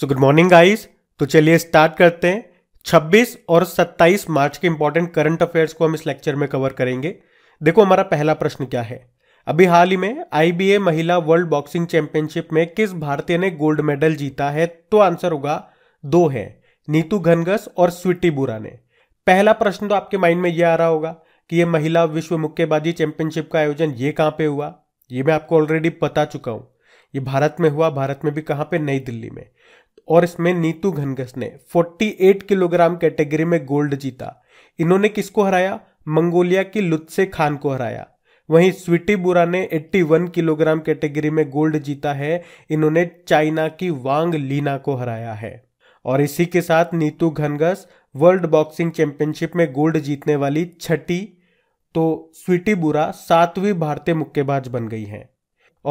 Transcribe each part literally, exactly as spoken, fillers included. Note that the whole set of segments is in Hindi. सो गुड मॉर्निंग गाइस, तो चलिए स्टार्ट करते हैं। छब्बीस और सत्ताईस मार्च के इंपॉर्टेंट करंट अफेयर्स को हम इस लेक्चर में कवर करेंगे। देखो हमारा पहला प्रश्न क्या है। अभी हाल ही में आई बी ए महिला वर्ल्ड बॉक्सिंग चैंपियनशिप में किस भारतीय ने गोल्ड मेडल जीता है? तो आंसर होगा दो है, नीतू घनघस और स्वीटी बुरा ने। पहला प्रश्न तो आपके माइंड में यह आ रहा होगा कि यह महिला विश्व मुक्केबाजी चैंपियनशिप का आयोजन ये कहाँ पे हुआ। ये मैं आपको ऑलरेडी बता चुका हूँ, ये भारत में हुआ, भारत में भी कहाँ पे, नई दिल्ली में। और इसमें नीतू घनघस ने अड़तालीस किलोग्राम कैटेगरी में गोल्ड जीता। इन्होंने किसको हराया? मंगोलिया की लुत्से खान को हराया। वहीं स्वीटी बुरा ने इक्यासी किलोग्राम कैटेगरी में गोल्ड जीता है, इन्होंने चाइना की वांग लीना को हराया है। और इसी के साथ Neetu Ghanghas world boxing championship में गोल्ड जीतने वाली छठी, तो स्वीटी बुरा सातवीं भारतीय मुक्केबाज बन गई हैं।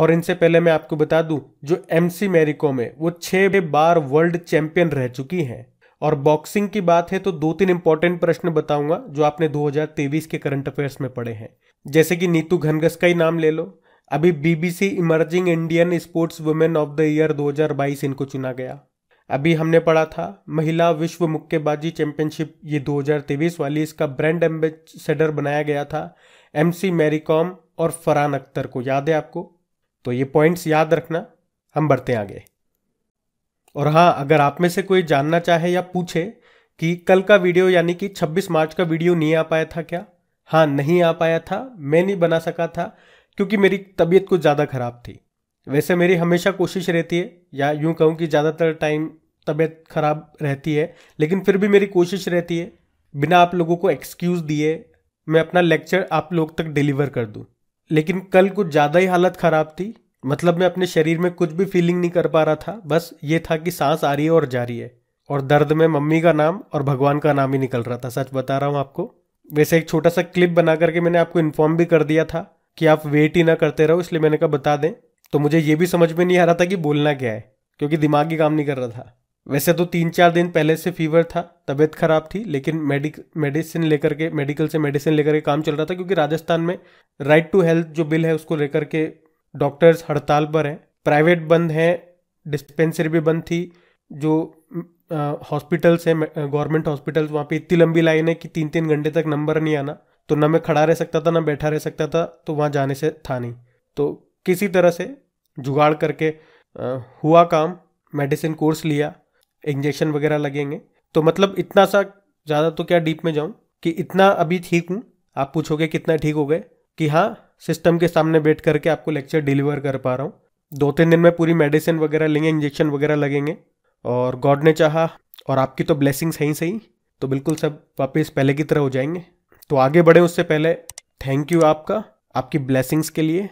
और इनसे पहले मैं आपको बता दूं, जो एमसी मैरी कोम है वो छह बार वर्ल्ड चैंपियन रह चुकी हैं। और बॉक्सिंग की बात है तो दो तीन इंपॉर्टेंट प्रश्न बताऊंगा जो आपने दो हज़ार तेईस के करंट अफेयर्स में पढ़े हैं, जैसे कि नीतू घनघस का ही नाम ले लो। अभी BBC emerging Indian sports women of the year दो हज़ार बाईस इनको चुना गया। अभी हमने पढ़ा था महिला विश्व मुक्केबाजी चैंपियनशिप, ये दो हज़ार तेईस वाली, इसका ब्रांड एम्बेसडर बनाया गया था एमसी मैरी कॉम और फरहान अख्तर को, याद है आपको? तो ये पॉइंट्स याद रखना। हम बढ़ते हैं आगे। और हाँ, अगर आप में से कोई जानना चाहे या पूछे कि कल का वीडियो यानी कि छब्बीस मार्च का वीडियो नहीं आ पाया था क्या? हाँ, नहीं आ पाया था, मैं नहीं बना सका था क्योंकि मेरी तबीयत कुछ ज़्यादा ख़राब थी। वैसे मेरी हमेशा कोशिश रहती है, या यूँ कहूँ कि ज़्यादातर टाइम तबीयत खराब रहती है, लेकिन फिर भी मेरी कोशिश रहती है बिना आप लोगों को एक्सक्यूज़ दिए मैं अपना लेक्चर आप लोग तक डिलीवर कर दूँ। लेकिन कल कुछ ज़्यादा ही हालत ख़राब थी, मतलब मैं अपने शरीर में कुछ भी फीलिंग नहीं कर पा रहा था। बस ये था कि सांस आ रही है और जा रही है, और दर्द में मम्मी का नाम और भगवान का नाम ही निकल रहा था, सच बता रहा हूँ आपको। वैसे एक छोटा सा क्लिप बना करके मैंने आपको इन्फॉर्म भी कर दिया था कि आप वेट ही ना करते रहो, इसलिए मैंने कहा बता दें। तो मुझे ये भी समझ में नहीं आ रहा था कि बोलना क्या है, क्योंकि दिमाग ही काम नहीं कर रहा था। वैसे तो तीन चार दिन पहले से फीवर था, तबीयत खराब थी, लेकिन मेडिक मेडिसिन लेकर के मेडिकल से मेडिसिन लेकर के काम चल रहा था, क्योंकि राजस्थान में राइट टू हेल्थ जो बिल है उसको लेकर के डॉक्टर्स हड़ताल पर हैं, प्राइवेट बंद हैं, डिस्पेंसरी भी बंद थी, जो हॉस्पिटल्स हैं गवर्नमेंट हॉस्पिटल्स, वहाँ पे इतनी लंबी लाइन है कि तीन तीन घंटे तक नंबर नहीं आना। तो ना मैं खड़ा रह सकता था ना बैठा रह सकता था, तो वहाँ जाने से था नहीं। तो किसी तरह से जुगाड़ करके आ, हुआ काम, मेडिसिन कोर्स लिया, इंजेक्शन वगैरह लगेंगे। तो मतलब इतना सा ज़्यादा तो क्या डीप में जाऊँ कि इतना अभी ठीक हूँ। आप पूछोगे कितना ठीक हो गए, कि हाँ सिस्टम के सामने बैठ करके आपको लेक्चर डिलीवर कर पा रहा हूँ। दो तीन दिन में पूरी मेडिसिन वगैरह लेंगे, इंजेक्शन वगैरह लगेंगे, और गॉड ने चाहा और आपकी तो ब्लेसिंग्स हैं ही सही, तो बिल्कुल सब वापस पहले की तरह हो जाएंगे। तो आगे बढ़े उससे पहले थैंक यू आपका, आपकी ब्लेसिंग्स के लिए।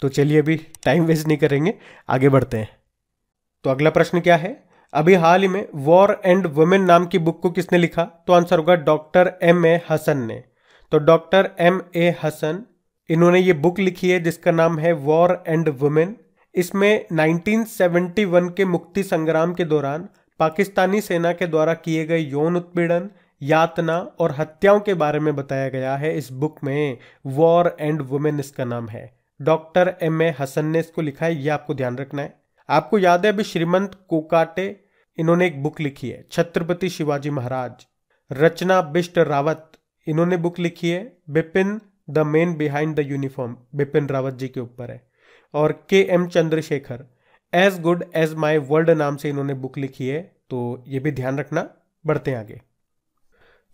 तो चलिए अभी टाइम वेस्ट नहीं करेंगे, आगे बढ़ते हैं। तो अगला प्रश्न क्या है। अभी हाल ही में वॉर एंड वुमेन नाम की बुक को किसने लिखा? तो आंसर होगा डॉक्टर एम ए हसन ने। तो डॉक्टर एम ए हसन, इन्होंने ये बुक लिखी है जिसका नाम है वॉर एंड वुमेन। इसमें उन्नीस सौ इकहत्तर के मुक्ति संग्राम के दौरान पाकिस्तानी सेना के द्वारा किए गए यौन उत्पीड़न, यातना और हत्याओं के बारे में बताया गया है। इस बुक में वॉर एंड वुमेन इसका नाम है, डॉक्टर एम ए हसन ने इसको लिखा है, ये आपको ध्यान रखना है। आपको याद है अभी श्रीमंत कोकाटे, इन्होंने एक बुक लिखी है छत्रपति शिवाजी महाराज। रचना बिष्ट रावत, इन्होंने बुक लिखी है Bipin the man behind the uniform, Bipin Rawat ji के ऊपर है। और K M Chandrasekhar, as good as my world नाम से इन्होंने बुक लिखी है, तो ये भी ध्यान रखना। बढ़ते हैं आगे।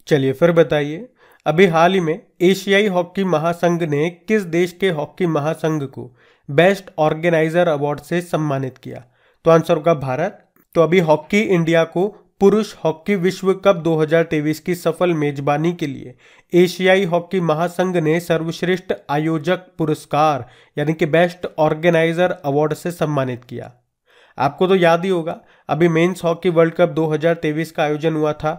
चलिए फिर बताइए, अभी हाल ही में एशियाई हॉकी महासंघ ने किस देश के हॉकी महासंघ को बेस्ट ऑर्गेनाइजर अवार्ड से सम्मानित किया? तो आंसर होगा भारत। तो अभी हॉकी इंडिया को पुरुष हॉकी विश्व कप दो हज़ार तेईस की सफल मेजबानी के लिए एशियाई हॉकी महासंघ ने सर्वश्रेष्ठ आयोजक पुरस्कार यानी कि बेस्ट ऑर्गेनाइजर अवार्ड से सम्मानित किया। आपको तो याद ही होगा अभी मेंस हॉकी वर्ल्ड कप दो हज़ार तेईस का आयोजन हुआ था,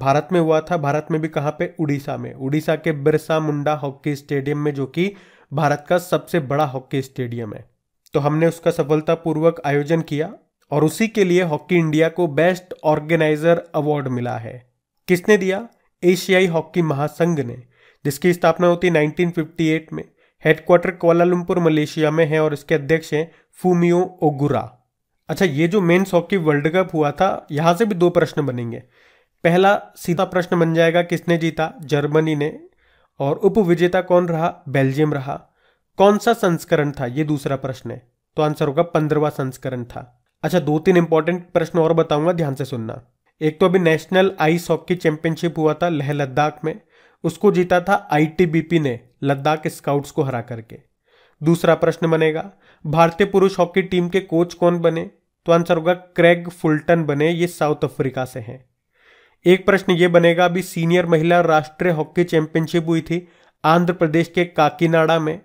भारत में हुआ था, भारत में भी कहाँ पे, उड़ीसा में, उड़ीसा के बिरसा मुंडा हॉकी स्टेडियम में, जो कि भारत का सबसे बड़ा हॉकी स्टेडियम है। तो हमने उसका सफलतापूर्वक आयोजन किया और उसी के लिए हॉकी इंडिया को बेस्ट ऑर्गेनाइजर अवार्ड मिला है। किसने दिया? एशियाई हॉकी महासंघ ने, जिसकी स्थापना होती है उन्नीस सौ अट्ठावन में, हेडक्वार्टर कोलालमपुर मलेशिया में है, और इसके अध्यक्ष हैं फूमियो ओगुरा। अच्छा, ये जो मेन्स हॉकी वर्ल्ड कप हुआ था, यहाँ से भी दो प्रश्न बनेंगे। पहला सीधा प्रश्न बन जाएगा किसने जीता, जर्मनी ने, और उपविजेता कौन रहा, बेल्जियम रहा। कौन सा संस्करण था, ये दूसरा प्रश्न है, तो आंसर होगा पंद्रहवां संस्करण था। अच्छा, दो तीन इंपॉर्टेंट प्रश्न और बताऊंगा, ध्यान से सुनना। एक तो अभी नेशनल आइस हॉकी चैंपियनशिप हुआ था लेह लद्दाख में, उसको जीता था आई टी बी पी ने लद्दाख स्काउट्स को हरा करके। दूसरा प्रश्न बनेगा भारतीय पुरुष हॉकी टीम के कोच कौन बने, तो आंसर होगा क्रेग फुलटन बने, ये साउथ अफ्रीका से हैं। एक प्रश्न ये बनेगा, अभी सीनियर महिला राष्ट्रीय हॉकी चैंपियनशिप हुई थी आंध्र प्रदेश के काकीनाडा में,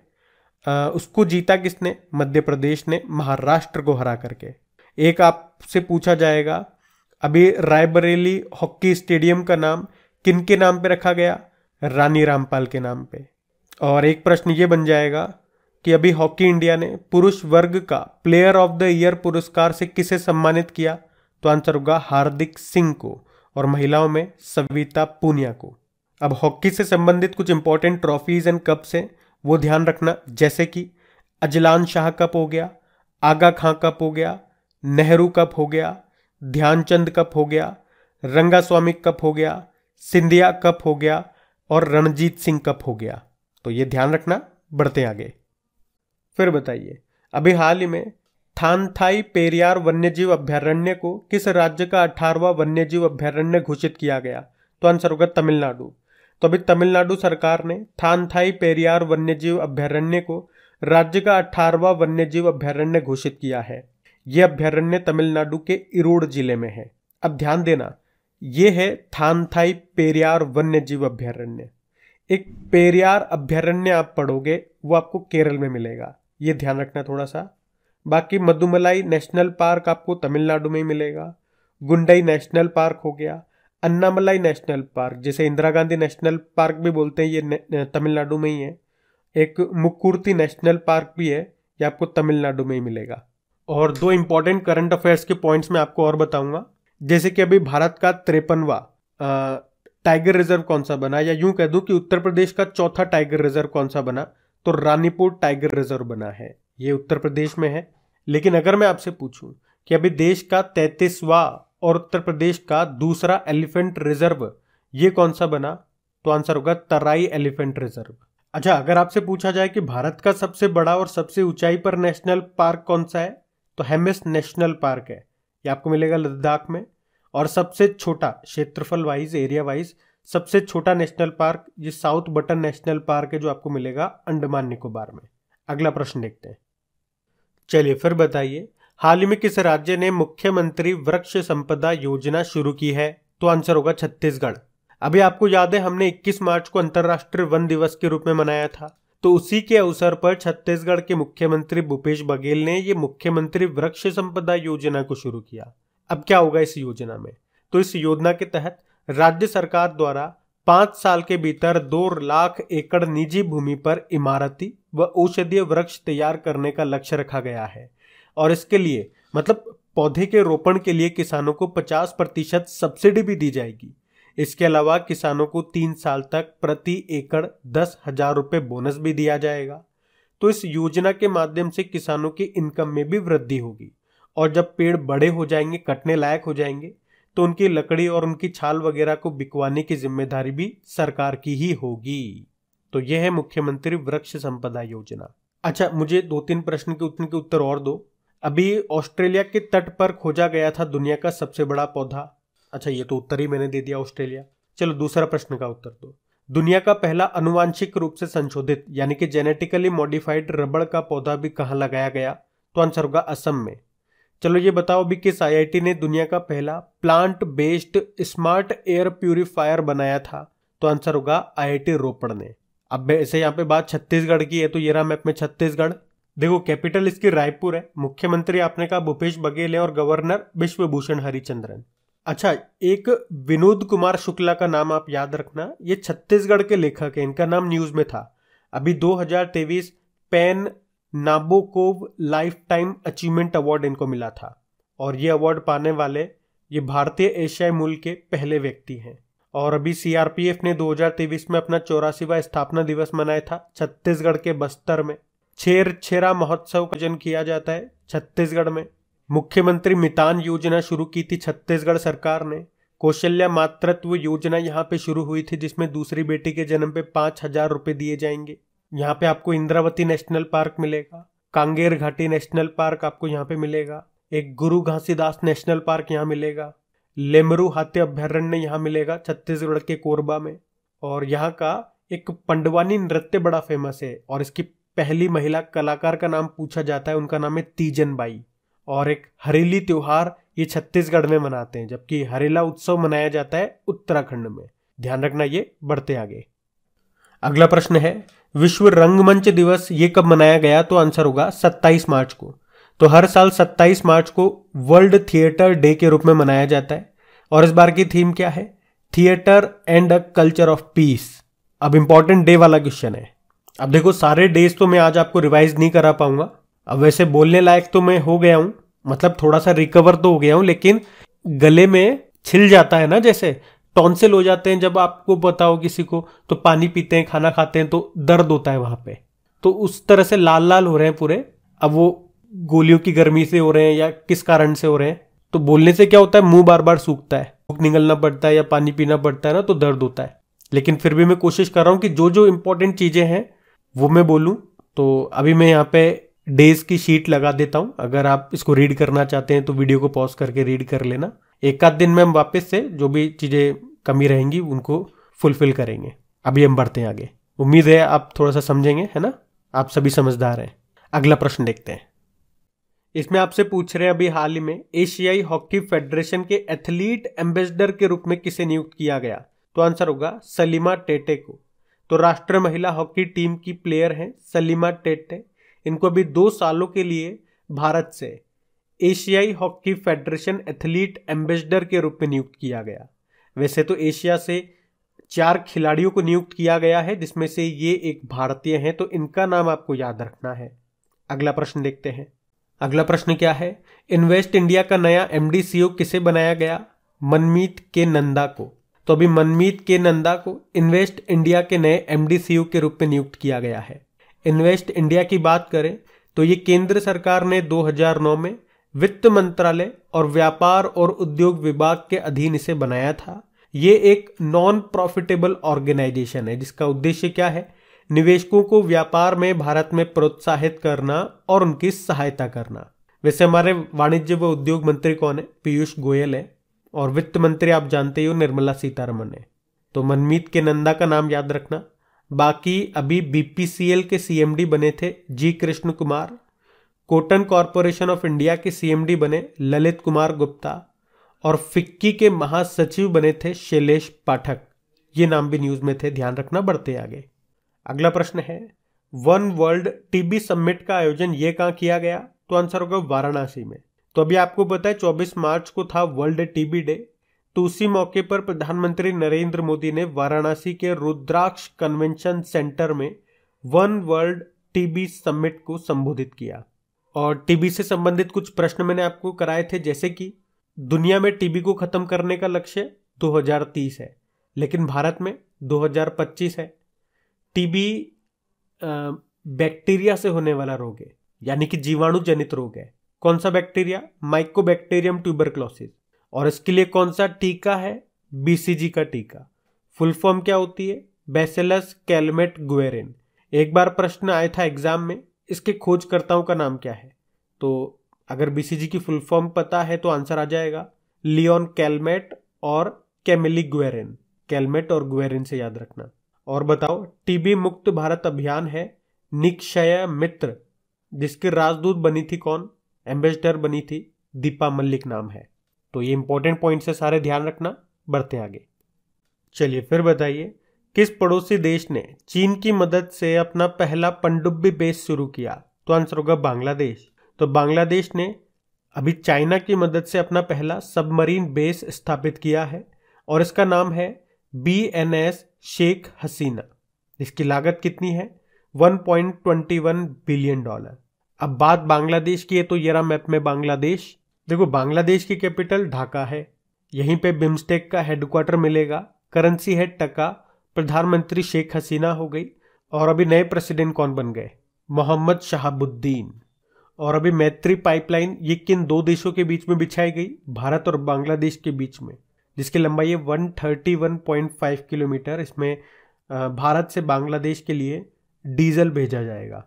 आ, उसको जीता किसने, मध्य प्रदेश ने, महाराष्ट्र को हरा करके। एक आपसे पूछा जाएगा, अभी रायबरेली हॉकी स्टेडियम का नाम किनके नाम पे रखा गया, रानी रामपाल के नाम पे। और एक प्रश्न ये बन जाएगा कि अभी हॉकी इंडिया ने पुरुष वर्ग का प्लेयर ऑफ द ईयर पुरस्कार से किसे सम्मानित किया, तो आंसर होगा हार्दिक सिंह को, और महिलाओं में सविता पूनिया को। अब हॉकी से संबंधित कुछ इंपॉर्टेंट ट्रॉफीज एंड कप्स हैं, वो ध्यान रखना, जैसे कि अजलान शाह कप हो गया, आगा खां कप हो गया, नेहरू कप हो गया, ध्यानचंद कप हो गया, रंगास्वामी कप हो गया, सिंधिया कप हो गया, और रणजीत सिंह कप हो गया। तो ये ध्यान रखना। बढ़ते आगे, फिर बताइए अभी हाल ही में थानथाई पेरियार वन्यजीव अभ्यारण्य को किस राज्य का अठारहवां वन्यजीव अभ्यारण्य घोषित किया गया, तो आंसर होगा तमिलनाडु। तो अभी तमिलनाडु सरकार ने थानथाई पेरियार वन्यजीव अभ्यारण्य को राज्य का अठारहवां वन्यजीव अभ्यारण्य घोषित किया है। यह अभ्यारण्य तमिलनाडु के इरोड जिले में है। अब ध्यान देना, यह है थानथाई पेरियार वन्यजीव अभ्यारण्य। एक पेरियार अभ्यारण्य आप पढ़ोगे वो आपको केरल में मिलेगा, ये ध्यान रखना थोड़ा सा। बाकी मधुमलाई नेशनल पार्क आपको तमिलनाडु में ही मिलेगा, गुंडई नेशनल पार्क हो गया, अन्नामलाई नेशनल पार्क जिसे इंदिरा गांधी नेशनल पार्क भी बोलते हैं, ये तमिलनाडु में ही है। एक मुक्कुर्ती नेशनल पार्क भी है, ये आपको तमिलनाडु में ही मिलेगा। और दो इंपॉर्टेंट करंट अफेयर्स के पॉइंट्स में आपको और बताऊंगा, जैसे कि अभी भारत का तिरपनवा टाइगर रिजर्व कौन सा बना, या यूं कह दूं कि उत्तर प्रदेश का चौथा टाइगर रिजर्व कौन सा बना, तो रानीपुर टाइगर रिजर्व बना है, ये उत्तर प्रदेश में है। लेकिन अगर मैं आपसे पूछूं कि अभी देश का तैंतीसवां और उत्तर प्रदेश का दूसरा एलिफेंट रिजर्व ये कौन सा बना, तो आंसर होगा तराई एलिफेंट रिजर्व। अच्छा, अगर आपसे पूछा जाए कि भारत का सबसे बड़ा और सबसे ऊंचाई पर नेशनल पार्क कौन सा है, तो हेमिस नेशनल पार्क है, ये आपको मिलेगा लद्दाख में। और सबसे छोटा क्षेत्रफल वाइज, एरिया वाइज सबसे छोटा नेशनल पार्क ये साउथ बटन नेशनल पार्क है, जो आपको मिलेगा अंडमान निकोबार में। अगला प्रश्न देखते हैं। चलिए फिर बताइए, हाल ही में किस राज्य ने मुख्यमंत्री वृक्ष संपदा योजना शुरू की है, तो आंसर होगा छत्तीसगढ़। अभी आपको याद है हमने इक्कीस मार्च को अंतर्राष्ट्रीय वन दिवस के रूप में मनाया था, तो उसी के अवसर पर छत्तीसगढ़ के मुख्यमंत्री भूपेश बघेल ने ये मुख्यमंत्री वृक्ष संपदा योजना को शुरू किया। अब क्या होगा इस योजना में, तो इस योजना के तहत राज्य सरकार द्वारा पांच साल के भीतर दो लाख एकड़ निजी भूमि पर इमारती व औषधीय वृक्ष तैयार करने का लक्ष्य रखा गया है। और इसके लिए मतलब पौधे के रोपण के लिए किसानों को पचास प्रतिशत सब्सिडी भी दी जाएगी। इसके अलावा किसानों को तीन साल तक प्रति एकड़ दस हजार रुपये बोनस भी दिया जाएगा। तो इस योजना के माध्यम से किसानों की इनकम में भी वृद्धि होगी, और जब पेड़ बड़े हो जाएंगे, कटने लायक हो जाएंगे, तो उनकी लकड़ी और उनकी छाल वगैरह को बिकवाने की जिम्मेदारी भी सरकार की ही होगी। तो यह है मुख्यमंत्री वृक्ष संपदा योजना। अच्छा, मुझे दो तीन प्रश्न के उत्तर के उत्तर और दो। अभी ऑस्ट्रेलिया के तट पर खोजा गया था दुनिया का सबसे बड़ा पौधा। अच्छा, ये तो उत्तर ही मैंने दे दिया, ऑस्ट्रेलिया। चलो दूसरा प्रश्न का उत्तर दो। दुनिया का पहला अनुवांशिक रूप से संशोधित यानी कि जेनेटिकली मॉडिफाइड रबड़ का पौधा भी कहाँ लगाया गया, तो आंसर होगा असम में। चलो ये बताओ अभी किस आई आई टी ने दुनिया का पहला plant based smart air purifier बनाया था, तो आंसर होगा आई आई टी रोपड़ ने। अब ऐसे यहाँ पे बात छत्तीसगढ़ की है, तो ये रहा मैप में छत्तीसगढ़। देखो कैपिटल इसकी रायपुर है, मुख्यमंत्री आपने कहा भूपेश बघेल है, और गवर्नर विश्व भूषण हरिचंद्रन। अच्छा, एक विनोद कुमार शुक्ला का नाम आप याद रखना, ये छत्तीसगढ़ के लेखक है, इनका नाम न्यूज में था। अभी दो हजार तेईस PEN Nabokov lifetime achievement award इनको मिला था, और ये अवार्ड पाने वाले ये भारतीय एशियाई मूल के पहले व्यक्ति हैं। और अभी सी आर पी एफ ने दो हजार तेईस में अपना चौरासीवां स्थापना दिवस मनाया था छत्तीसगढ़ के बस्तर में। छेर छेरा महोत्सव का आयोजन किया जाता है छत्तीसगढ़ में। मुख्यमंत्री मितान योजना शुरू की थी छत्तीसगढ़ सरकार ने। कौशल्या मातृत्व योजना यहाँ पे शुरू हुई थी जिसमें दूसरी बेटी के जन्म पे पाँच हजार रुपये दिए जाएंगे। यहाँ पे आपको इंद्रावती नेशनल पार्क मिलेगा, कांगेर घाटी नेशनल पार्क आपको यहाँ पे मिलेगा, एक गुरु घासीदास नेशनल पार्क यहाँ मिलेगा, लेमरू हाथी अभ्यारण्य यहाँ मिलेगा छत्तीसगढ़ के कोरबा में। और यहाँ का एक पंडवानी नृत्य बड़ा फेमस है और इसकी पहली महिला कलाकार का नाम पूछा जाता है, उनका नाम है तीजन बाई। और एक हरेली त्योहार ये छत्तीसगढ़ में मनाते हैं, जबकि हरेला उत्सव मनाया जाता है उत्तराखंड में। ध्यान रखना ये। बढ़ते आगे, अगला प्रश्न है विश्व रंगमंच दिवस ये कब मनाया गया? तो आंसर होगा सत्ताईस मार्च को। तो हर साल सत्ताईस मार्च को वर्ल्ड थिएटर डे के रूप में मनाया जाता है। और इस बार की थीम क्या है? Theatre and a culture of peace. अब इंपॉर्टेंट डे वाला क्वेश्चन है। अब देखो सारे डेज तो मैं आज आपको रिवाइज नहीं करा पाऊंगा। अब वैसे बोलने लायक तो मैं हो गया हूँ, मतलब थोड़ा सा रिकवर तो हो गया हूँ, लेकिन गले में छिल जाता है ना, जैसे टॉन्सिल हो जाते हैं जब आपको पता हो किसी को, तो पानी पीते हैं खाना खाते हैं तो दर्द होता है वहाँ पे, तो उस तरह से लाल लाल हो रहे हैं पूरे। अब वो गोलियों की गर्मी से हो रहे हैं या किस कारण से हो रहे हैं। तो बोलने से क्या होता है, मुंह बार बार सूखता है, भूख निगलना पड़ता है या पानी पीना पड़ता है ना, तो दर्द होता है। लेकिन फिर भी मैं कोशिश कर रहा हूँ कि जो जो इम्पोर्टेंट चीज़ें हैं वो मैं बोलूँ। तो अभी मैं यहाँ पे डेज की शीट लगा देता हूँ, अगर आप इसको रीड करना चाहते हैं तो वीडियो को पॉज करके रीड कर लेना। एक आध दिन में हम वापस से जो भी चीज़ें कमी रहेंगी उनको फुलफिल करेंगे। अभी हम बढ़ते हैं आगे, उम्मीद है आप थोड़ा सा समझेंगे, है ना, आप सभी समझदार हैं। अगला प्रश्न देखते हैं। इसमें आपसे पूछ रहे हैं अभी हाल ही में एशियाई हॉकी फेडरेशन के एथलीट एम्बेसडर के रूप में किसे नियुक्त किया गया? तो आंसर होगा सलीमा टेटे को। तो राष्ट्रीय महिला हॉकी टीम की प्लेयर हैं सलीमा टेटे। इनको अभी दो सालों के लिए भारत से एशियाई हॉकी फेडरेशन एथलीट एम्बेसडर के रूप में नियुक्त किया गया। वैसे तो एशिया से चार खिलाड़ियों को नियुक्त किया गया है जिसमें से ये एक भारतीय हैं, तो इनका नाम आपको याद रखना है। अगला प्रश्न देखते हैं। अगला प्रश्न क्या है? इन्वेस्ट इंडिया का नया एमडी सीईओ किसे बनाया गया? मनमीत के नंदा को। तो अभी मनमीत के नंदा को इन्वेस्ट इंडिया के नए एमडी सीईओ के रूप में नियुक्त किया गया है। इन्वेस्ट इंडिया की बात करें तो ये केंद्र सरकार ने दो हज़ार नौ में वित्त मंत्रालय और व्यापार और उद्योग विभाग के अधीन इसे बनाया था। ये एक नॉन प्रॉफिटेबल ऑर्गेनाइजेशन है जिसका उद्देश्य क्या है? निवेशकों को व्यापार में भारत में प्रोत्साहित करना और उनकी सहायता करना। वैसे हमारे वाणिज्य व उद्योग मंत्री कौन है? पीयूष गोयल है। और वित्त मंत्री आप जानते ही हो निर्मला सीतारमण है। तो मनमीत के नंदा का नाम याद रखना। बाकी अभी बीपीसीएल के सीएमडी बने थे G Krishna Kumar, cotton corporation of India के सीएमडी बने ललित कुमार गुप्ता, और फिक्की के महासचिव बने थे शैलेश पाठक। ये नाम भी न्यूज में थे, ध्यान रखना। बढ़ते आगे, अगला प्रश्न है वन वर्ल्ड टीबी समिट का आयोजन ये कहाँ किया गया? तो आंसर होगा वाराणसी में। तो अभी आपको पता है चौबीस मार्च को था वर्ल्ड टीबी डे, तो उसी मौके पर प्रधानमंत्री नरेंद्र मोदी ने वाराणसी के रुद्राक्ष कन्वेंशन सेंटर में वन वर्ल्ड टीबी समिट को संबोधित किया। और टीबी से संबंधित कुछ प्रश्न मैंने आपको कराए थे, जैसे कि दुनिया में टीबी को खत्म करने का लक्ष्य दो हज़ार तीस है लेकिन भारत में दो हज़ार पच्चीस है। टीबी बैक्टीरिया से होने वाला रोग है, यानी कि जीवाणु जनित रोग है। कौन सा बैक्टीरिया? Mycobacterium tuberculosis. और इसके लिए कौन सा टीका है? बीसीजी का टीका। फुल फॉर्म क्या होती है? Bacillus Calmette Guerin. एक बार प्रश्न आया था एग्जाम में, इसके खोजकर्ताओं का नाम क्या है? तो अगर बीसीजी की फुल फॉर्म पता है तो आंसर आ जाएगा लियोन कैलमेट और कैमिली गुएरिन। कैलमेट और गुएरिन से याद रखना। और बताओ, टीबी मुक्त भारत अभियान है निक्षय मित्र, जिसकी राजदूत बनी थी कौन? एम्बेसडर बनी थी दीपा मलिक नाम है। तो ये इंपॉर्टेंट पॉइंट्स है सारे, ध्यान रखना। बढ़ते आगे, चलिए फिर बताइए किस पड़ोसी देश ने चीन की मदद से अपना पहला पनडुब्बी बेस शुरू किया? तो आंसर होगा बांग्लादेश। तो बांग्लादेश ने अभी चाइना की मदद से अपना पहला सबमरीन बेस स्थापित किया है और इसका नाम है B N S Sheikh Hasina. इसकी लागत कितनी है? एक पॉइंट दो एक बिलियन डॉलर। अब बात बांग्लादेश की है तो ये रहा मैप में बांग्लादेश। देखो बांग्लादेश की कैपिटल ढाका है, यहीं पे बिम्स्टेक का हेडक्वार्टर मिलेगा, करेंसी है टका, प्रधानमंत्री शेख हसीना हो गई। और अभी नए प्रेसिडेंट कौन बन गए? मोहम्मद शहाबुद्दीन। और अभी मैत्री पाइपलाइन ये किन दो देशों के बीच में बिछाई गई, भारत और बांग्लादेश के बीच में, जिसकी लंबाई है एक सौ इकतीस पॉइंट पाँच किलोमीटर। इसमें भारत से बांग्लादेश के लिए डीजल भेजा जाएगा।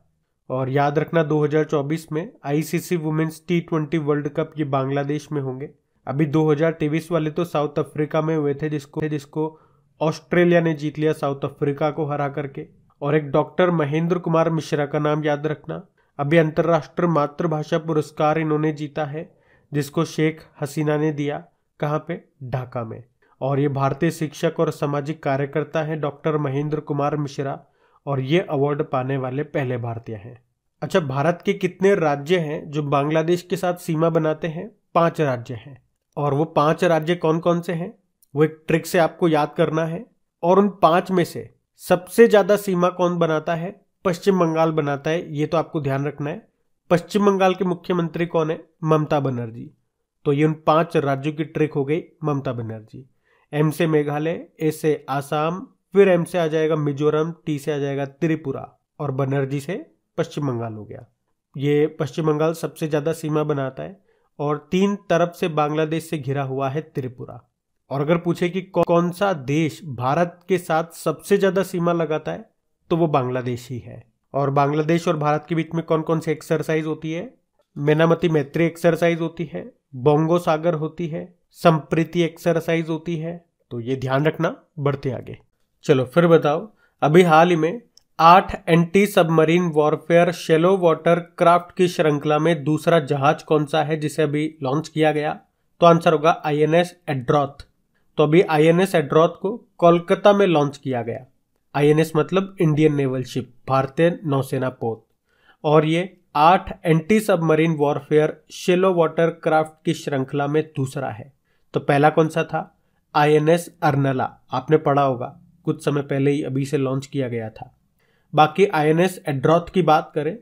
और याद रखना दो हज़ार चौबीस में ICC women's T twenty world cup ये बांग्लादेश में होंगे। अभी दो हज़ार तेईस वाले तो साउथ अफ्रीका में हुए थे, जिसको जिसको ऑस्ट्रेलिया ने जीत लिया साउथ अफ्रीका को हरा करके। और एक डॉक्टर महेंद्र कुमार मिश्रा का नाम याद रखना। अभी अंतर्राष्ट्रीय मातृभाषा पुरस्कार इन्होंने जीता है, जिसको शेख हसीना ने दिया, कहाँ पे, ढाका में। और ये भारतीय शिक्षक और सामाजिक कार्यकर्ता हैं डॉक्टर महेंद्र कुमार मिश्रा, और ये अवार्ड पाने वाले पहले भारतीय हैं। अच्छा, भारत के कितने राज्य हैं जो बांग्लादेश के साथ सीमा बनाते हैं? पांच राज्य हैं। और वो पांच राज्य कौन कौन से हैं, वो एक ट्रिक से आपको याद करना है। और उन पांच में से सबसे ज्यादा सीमा कौन बनाता है? पश्चिम बंगाल बनाता है, ये तो आपको ध्यान रखना है। पश्चिम बंगाल के मुख्यमंत्री कौन है? ममता बनर्जी। तो ये उन पांच राज्यों की ट्रिक हो गई, ममता बनर्जी। एम से मेघालय, ए से आसाम, फिर एम से आ जाएगा मिजोरम, टी से आ जाएगा त्रिपुरा, और बनर्जी से पश्चिम बंगाल हो गया। ये पश्चिम बंगाल सबसे ज्यादा सीमा बनाता है, और तीन तरफ से बांग्लादेश से घिरा हुआ है त्रिपुरा। और अगर पूछे कि कौन सा देश भारत के साथ सबसे ज्यादा सीमा लगाता है, तो वो बांग्लादेश ही है। और बांग्लादेश और भारत के बीच में कौन कौन सी एक्सरसाइज होती है? मेनामती मैत्री एक्सरसाइज होती है, बोंगो सागर होती है, संप्रीति एक्सरसाइज होती है। तो ये ध्यान रखना। बढ़ते आगे, चलो फिर बताओ, अभी हाल ही में आठ anti submarine warfare shallow water craft की श्रृंखला में दूसरा जहाज कौन सा है जिसे अभी लॉन्च किया गया? तो आंसर होगा आई एन एस एड्रॉथ। तो अभी आई एन एस एड्रॉथ को कोलकाता में लॉन्च किया गया। आई एन एस मतलब इंडियन नेवल शिप, भारतीय नौसेना पोत। और ये आठ anti submarine warfare shallow water craft की श्रृंखला में दूसरा है। तो पहला कौन सा था? आई एन एस अर्नला, आपने पढ़ा होगा, कुछ समय पहले ही अभी से लॉन्च किया गया था। बाकी आई एन एस एड्रॉथ की बात करें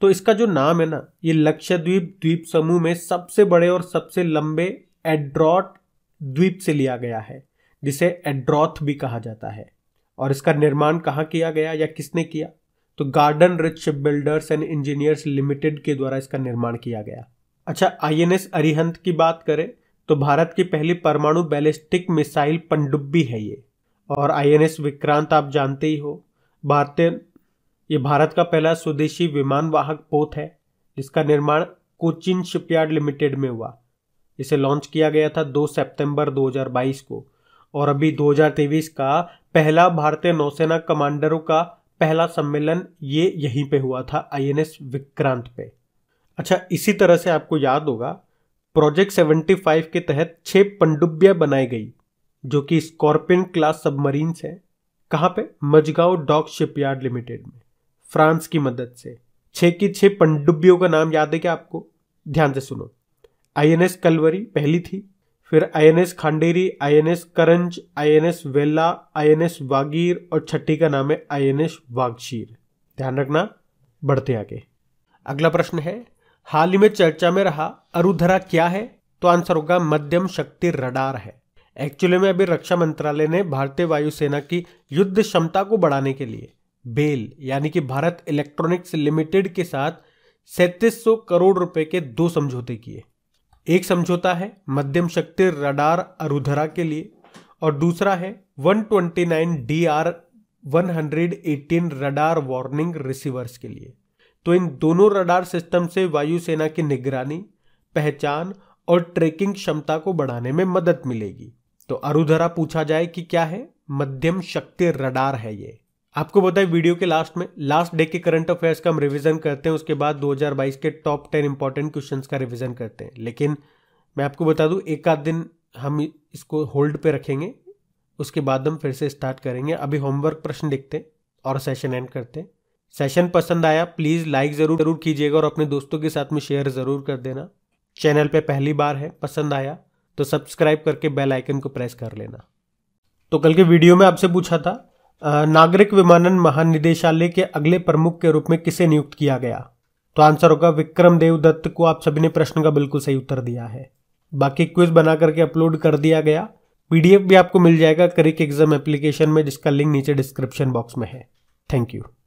तो इसका जो नाम है ना, ये लक्षद्वीप द्वीप समूह में सबसे बड़े और सबसे लंबे एड्रॉथ द्वीप से लिया गया है, जिसे एड्रॉथ भी कहा जाता है। और इसका निर्माण कहाँ किया गया या किसने किया? तो garden reach ship builders and engineers limited के द्वारा इसका निर्माण किया गया। अच्छा, आईएनएस अरिहंत की बात करें तो भारत की पहली परमाणु बैलिस्टिक मिसाइल पनडुब्बी है ये। और आईएनएस विक्रांत आप जानते ही हो, भारतीय ये भारत का पहला स्वदेशी विमान वाहक पोत है, जिसका निर्माण कोचिन शिपयार्ड लिमिटेड में हुआ। इसे लॉन्च किया गया था दो सेप्टेम्बर दो हजार बाईस को। और अभी दो हज़ार तेईस का पहला भारतीय नौसेना कमांडरों का पहला सम्मेलन ये यहीं पे हुआ था, आईएनएस विक्रांत पे। अच्छा, इसी तरह से आपको याद होगा, प्रोजेक्ट पचहत्तर के तहत छह पनडुब्बियां बनाई गई जो कि स्कॉर्पियन क्लास सबमरीन्स हैं। कहाँ पे? मजगांव डॉक शिपयार्ड लिमिटेड में, फ्रांस की मदद से। छः की छः पनडुब्बियों का नाम याद है क्या आपको? ध्यान से सुनो। आईएनएस कलवरी पहली थी, फिर INS Khanderi, INS Karanj, INS Vela, INS Vagir, और छठी का नाम है आईएनएस वागशीर। ध्यान रखना। बढ़ते आगे, अगला प्रश्न है, हाल ही में चर्चा में रहा अरुधरा क्या है? तो आंसर होगा मध्यम शक्ति रडार है। एक्चुअली में अभी रक्षा मंत्रालय ने भारतीय वायुसेना की युद्ध क्षमता को बढ़ाने के लिए बेल यानी कि भारत इलेक्ट्रॉनिक्स लिमिटेड के साथ सैंतीस सौ करोड़ रुपए के दो समझौते किए। एक समझौता है मध्यम शक्ति रडार अरुधरा के लिए, और दूसरा है एक सौ उनतीस डी आर एक सौ अठारह रडार वार्निंग रिसीवर्स के लिए। तो इन दोनों रडार सिस्टम से वायुसेना की निगरानी, पहचान और ट्रैकिंग क्षमता को बढ़ाने में मदद मिलेगी। तो अरुधरा पूछा जाए कि क्या है? मध्यम शक्ति रडार है ये। आपको बताए, वीडियो के लास्ट में लास्ट डे के करंट अफेयर्स का हम रिवीजन करते हैं, उसके बाद दो हज़ार बाईस के टॉप टेन इंपॉर्टेंट क्वेश्चंस का रिवीजन करते हैं। लेकिन मैं आपको बता दूं, एक आध दिन हम इसको होल्ड पे रखेंगे, उसके बाद हम फिर से स्टार्ट करेंगे। अभी होमवर्क प्रश्न देखते हैं और सेशन एंड करते हैं। सेशन पसंद आया प्लीज़ लाइक ज़रूर जरूर कीजिएगा, और अपने दोस्तों के साथ में शेयर ज़रूर कर देना। चैनल पर पहली बार है, पसंद आया तो सब्सक्राइब करके बेल आइकन को प्रेस कर लेना। तो कल के वीडियो में आपसे पूछा था, नागरिक विमानन महानिदेशालय के अगले प्रमुख के रूप में किसे नियुक्त किया गया? तो आंसर होगा विक्रम देवदत्त को। आप सभी ने प्रश्न का बिल्कुल सही उत्तर दिया है। बाकी क्विज बना करके अपलोड कर दिया गया, पीडीएफ भी आपको मिल जाएगा करेक्ट एग्जाम एप्लीकेशन में, जिसका लिंक नीचे डिस्क्रिप्शन बॉक्स में है। Thank you.